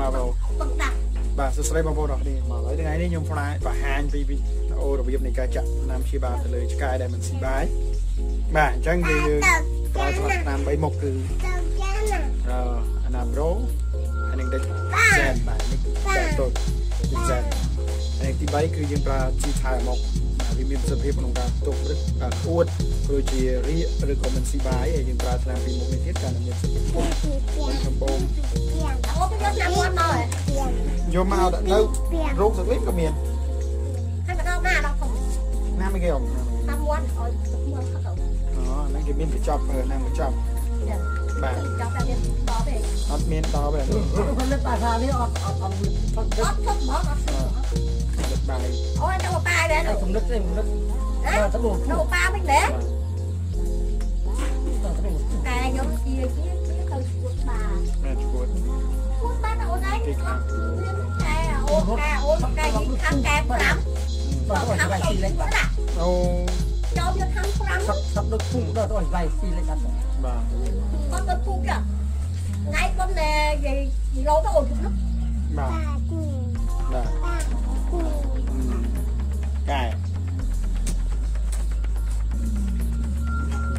มาบ่บ่าสุดสไลบอดอกนี่มาเลยไงนี่ยมพลายป่าหางปีปีโอระเบียบในการจับน้ำชีบาทะเลสกายได้มันสีบายบ่าจังเลยปลาทอดน้ำใบหมกคือน้ำโรอันนึงได้แซนบ่าได้ตดเป็นแซนอันนึงที่ใบคือยังปลาชีทายหมกวิมิมสเปรย์ปนการตกหรือการอวดโรเจรีหรือคอมเมนต์สีบายยังปลาทางปีหมกในเทศกาลนี้สมบูรณ์โยมเอาแต่แล้วรูปสักเล็กก็มีให้มันเอาหน้าเราผมหน้าไม่เกี่ยวน้ำม้วนอ๋อม้วนเขาอ๋อนั่นคือมีนไปจับน้ำไปจับแบบจับแบบเมียนต่อไปอัดเมียนต่อแบบคนเลือกปลาซาลี่ออกทุบหม้อออกเลือกปลาเลยโอ้ยตัวปลาเลยนะผมเลือกเลยผมเลือกตัวปลาไม่เละแต่ยมชีเกี้ยเกี้ยตัวปลาพูดบ้านเอาได้เลี้ยงแกโอ้แกโอ้แกยิ่งทำแกพลังบอกทำอะไรก็ได้เอาจอมจะทำพลังสับรถพุ่งเราต้องไปซีเลยกันบ้าก็รถพุ่งอย่างไงก็เนี่ยยี่เราต้องอดทนบ้าบ้าไก่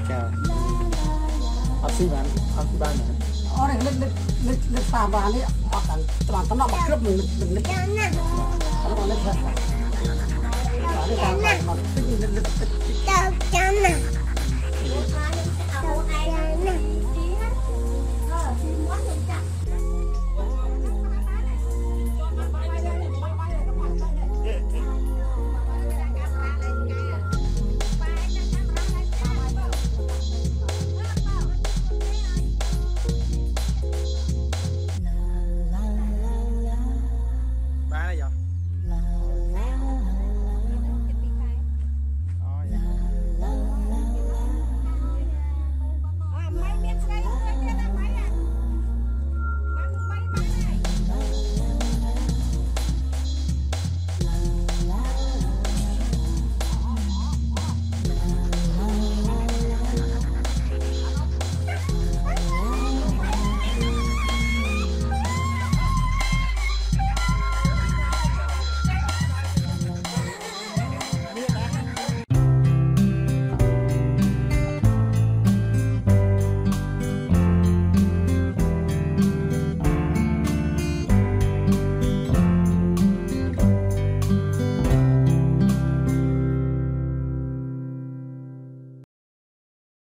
แกอาซีบ้านอาซีบ้านไหนอ๋อเนี่ยเล็กสามบาทนี่ออกกันตลาดตลาดแบบเครือบหนึ่งเล็กตลาดเล็ก